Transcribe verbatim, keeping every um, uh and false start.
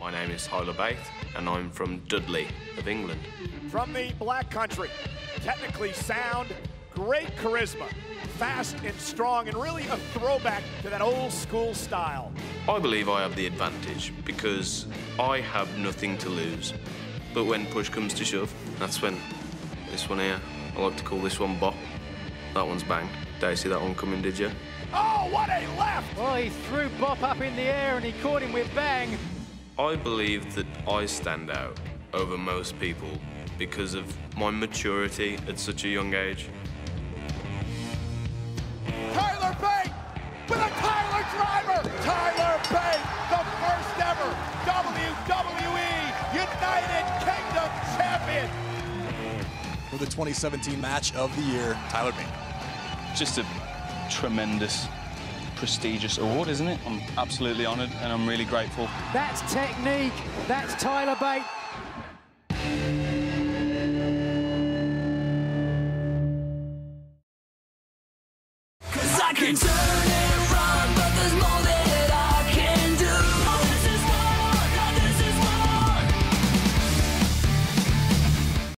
My name is Tyler Bate, and I'm from Dudley of England. From the Black Country, technically sound, great charisma, fast and strong, and really a throwback to that old school style. I believe I have the advantage because I have nothing to lose. But when push comes to shove, that's when this one here, I like to call this one bop. That one's bang. Did see that one coming, did you? Oh, what a left! Well, he threw Bop up in the air and he caught him with bang. I believe that I stand out over most people because of my maturity at such a young age. Tyler Bate with a Tyler Driver! Tyler Bate, the first ever W W E United Kingdom Champion! For the twenty seventeen match of the year, Tyler Bate. Just a tremendous, prestigious award, isn't it? I'm absolutely honoured and I'm really grateful. That's technique. That's Tyler Bate. I can turn it.